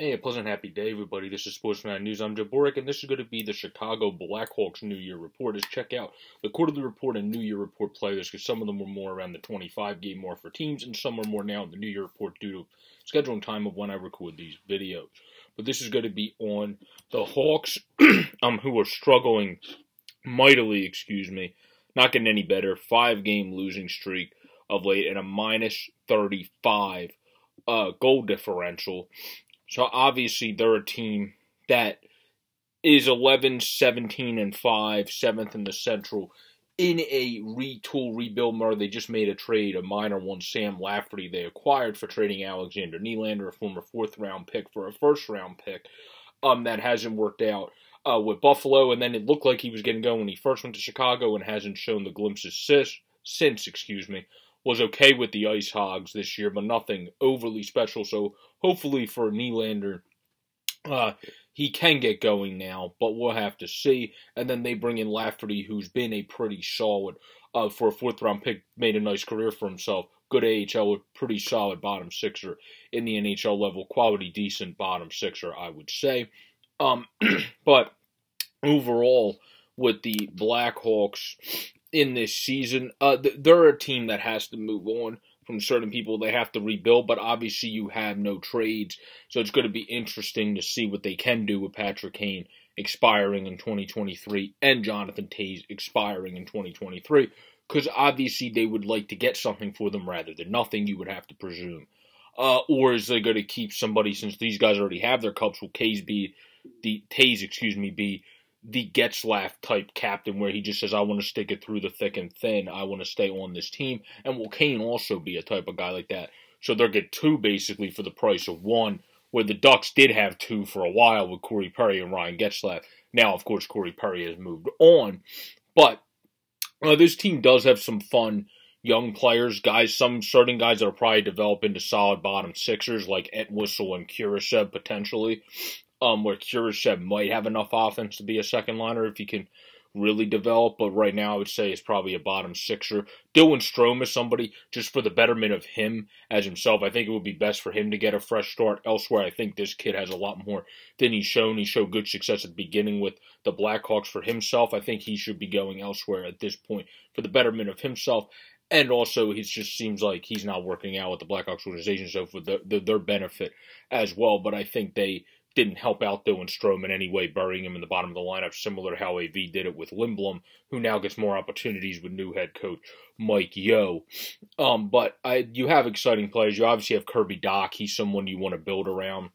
Hey, a pleasant happy day, everybody. This is Sportsman News. I'm Joe Burek, and this is going to be the Chicago Blackhawks New Year Report. Is check out the quarterly report and New Year Report players, because some of them were more around the 25-game mark for teams, and some are more now in the New Year Report due to schedule and time of when I record these videos. But this is going to be on the Hawks, who are struggling mightily, not getting any better, 5-game losing streak of late, and a minus 35 goal differential. So obviously they're a team that is 11, 17, and 5, 7th in the Central, in a retool, rebuild mode. They just made a trade, a minor one, Sam Lafferty they acquired for trading Alexander Nylander, a former 4th-round pick, for a 1st-round pick. That hasn't worked out with Buffalo, and then it looked like he was getting going when he first went to Chicago and hasn't shown the glimpses since, was okay with the Ice Hogs this year, but nothing overly special. So hopefully for Nylander, he can get going now, but we'll have to see. And then they bring in Lafferty, who's been a pretty solid, for a 4th-round pick, made a nice career for himself. Good AHL, pretty solid bottom sixer in the NHL level. Quality, decent bottom sixer, I would say. But overall, with the Blackhawks in this season, they're a team that has to move on from certain people. They have to rebuild, but obviously you have no trades, so it's going to be interesting to see what they can do with Patrick Kane expiring in 2023 and Jonathan Toews expiring in 2023, because obviously they would like to get something for them rather than nothing, you would have to presume. Or is they going to keep somebody, since these guys already have their cups? Will Toews be the be the Getzlaff type captain, where he just says, I want to stick it through the thick and thin, I want to stay on this team? And will Kane also be a type of guy like that? So they'll get two basically for the price of one, where the Ducks did have two for a while with Corey Perry and Ryan Getzlaff. Now, of course, Corey Perry has moved on, but this team does have some fun young players, guys, some certain guys that will probably develop into solid bottom sixers, like Entwistle and Kurashev potentially. Where Kurashev might have enough offense to be a second-liner if he can really develop, but right now I would say it's probably a bottom sixer. Dylan Strome is somebody, just for the betterment of him as himself, I think it would be best for him to get a fresh start elsewhere. I think this kid has a lot more than he's shown. He showed good success at the beginning with the Blackhawks for himself. I think he should be going elsewhere at this point for the betterment of himself. And also, it just seems like he's not working out with the Blackhawks organization, so for their benefit as well. But I think they didn't help out Dylan Strome in any way, burying him in the bottom of the lineup, similar to how AV did it with Lindblom, who now gets more opportunities with new head coach Mike Yeo. You have exciting players. You obviously have Kirby Dach. He's someone you want to build around.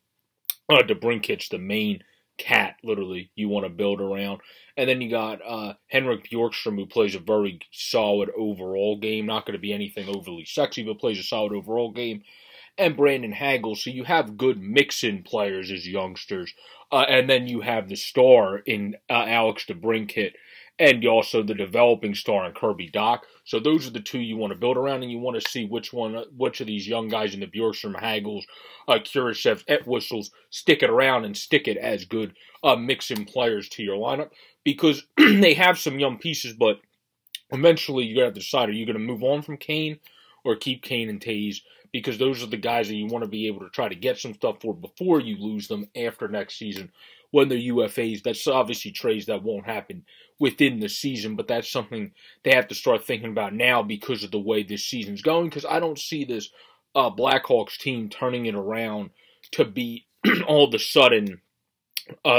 DeBrincat's the main cat, literally, you want to build around. And then you got Henrik Bjorkström, who plays a very solid overall game. Not going to be anything overly sexy, but plays a solid overall game. And Brandon Hagel, so you have good mix-in players as youngsters. And then you have the star in Alex DeBrincat, and also the developing star in Kirby Dach. So those are the two you want to build around, and you want to see which of these young guys in the Bjorkström, Hagels, Kurashevs, Entwistles stick it around and stick it as good mix-in players to your lineup. Because they have some young pieces, but eventually you're going to have to decide, are you going to move on from Kane or keep Kane and Toews? Because those are the guys that you want to be able to try to get some stuff for before you lose them after next season when they're UFAs. That's obviously trades that won't happen within the season, but that's something they have to start thinking about now because of the way this season's going, because I don't see this Blackhawks team turning it around to be all of a sudden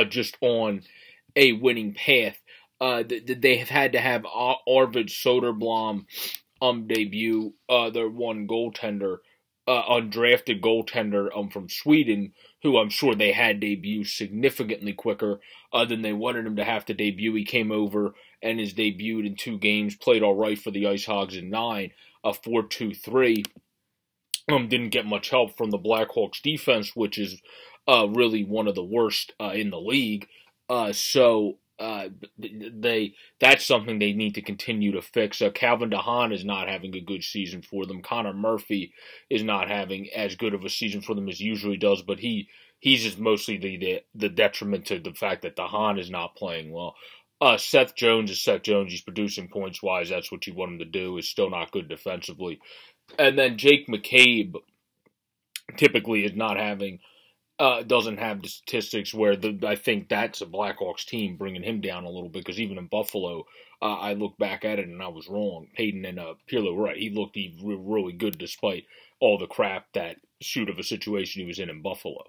just on a winning path. They have had to have Arvid Soderblom debut, their one goaltender, undrafted goaltender from Sweden, who I'm sure they had debut significantly quicker than they wanted him to have to debut. He came over and is debuted in 2 games, played all right for the Ice Hogs in 9, a 4-2-3. Didn't get much help from the Blackhawks defense, which is really one of the worst in the league. That's something they need to continue to fix. Calvin DeHaan is not having a good season for them. Connor Murphy is not having as good of a season for them as he usually does, but he's just mostly the detriment to the fact that DeHaan is not playing well. Seth Jones is Seth Jones. He's producing points-wise. That's what you want him to do. Is still not good defensively. And then Jake McCabe typically is not having Doesn't have the statistics where I think that's a Blackhawks team bringing him down a little bit, because even in Buffalo, I look back at it and I was wrong. Peyton and Pirlo were right. He looked really good despite all the crap that shoot of a situation he was in Buffalo.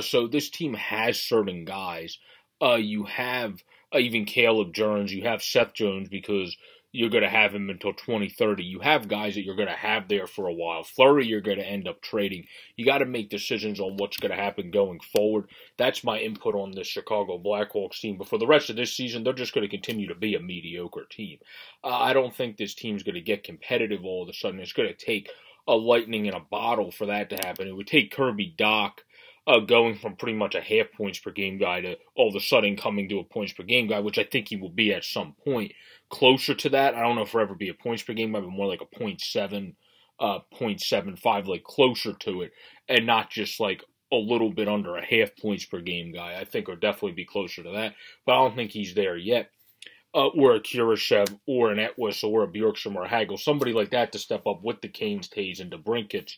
So this team has certain guys. You have even Caleb Jones. You have Seth Jones because you're going to have him until 2030. You have guys that you're going to have there for a while. Fleury, you're going to end up trading. You got to make decisions on what's going to happen going forward. That's my input on this Chicago Blackhawks team. But for the rest of this season, they're just going to continue to be a mediocre team. I don't think this team's going to get competitive all of a sudden. It's going to take a lightning in a bottle for that to happen. It would take Kirby Dach going from pretty much a half points per game guy to all of a sudden coming to a points per game guy, which I think he will be at some point. Closer to that, I don't know if he'll ever be a points per game guy, but more like a 0.7, 0.75, like closer to it, and not just like a little bit under a half points per game guy. I think he'll definitely be closer to that, but I don't think he's there yet. Or a Kurashev, or an Entwistle, or a Bjorkström, or a Hagel, somebody like that to step up with the Kanes, Toews, and DeBrincats,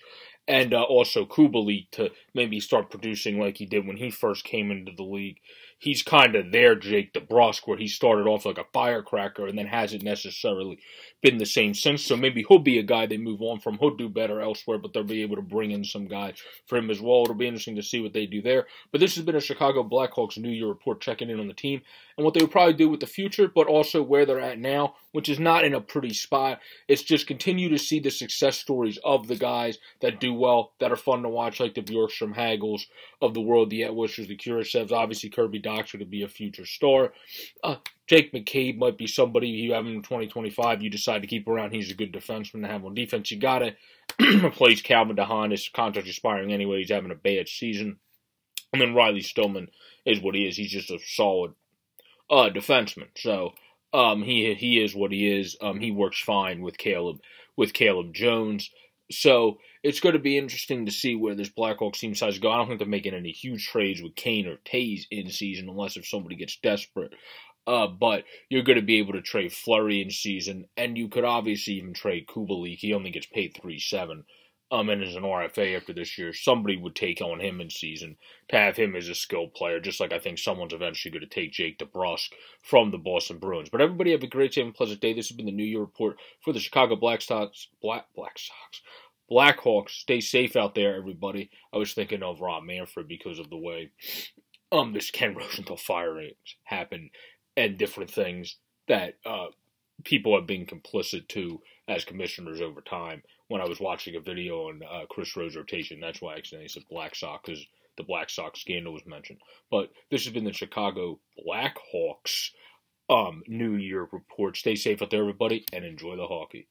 and also Kubalík to maybe start producing like he did when he first came into the league. He's kind of there, Jake DeBrusk, where he started off like a firecracker and then hasn't necessarily been the same since, so maybe he'll be a guy they move on from. He'll do better elsewhere, but they'll be able to bring in some guys for him as well. It'll be interesting to see what they do there. But this has been a Chicago Blackhawks New Year report, checking in on the team and what they would probably do with the future, but also where they're at now, which is not in a pretty spot. It's just continue to see the success stories of the guys that do well, that are fun to watch, like the Bjorkström Hagels of the world, the Entwistles, the Kurashevs, obviously Kirby Dach to be a future star. Jake McCabe might be somebody you have in 2025 you decide to keep around. He's a good defenseman to have on defense. You got to replace Calvin DeHaan. His contract's expiring anyway. He's having a bad season. And then Riley Stillman is what he is. He's just a solid defenseman. So he is what he is. He works fine with Caleb Jones. So it's going to be interesting to see where this Blackhawks team size go. I don't think they're making any huge trades with Kane or Toews in season, unless if somebody gets desperate. But you're going to be able to trade Fleury in season, and you could obviously even trade Kubalík. He only gets paid $3.7 million, and is an RFA after this year. Somebody would take on him in season to have him as a skilled player, just like I think someone's eventually going to take Jake DeBrusk from the Boston Bruins. But everybody have a great day and pleasant day. This has been the New Year report for the Chicago Blackhawks. Stay safe out there, everybody. I was thinking of Rob Manfred because of the way this Ken Rosenthal firings happened, and different things that people have been complicit to as commissioners over time. When I was watching a video on Chris Rose rotation, that's why I accidentally said Black Sox, because the Black Sox scandal was mentioned. But this has been the Chicago Blackhawks New Year report. Stay safe out there, everybody, and enjoy the hockey.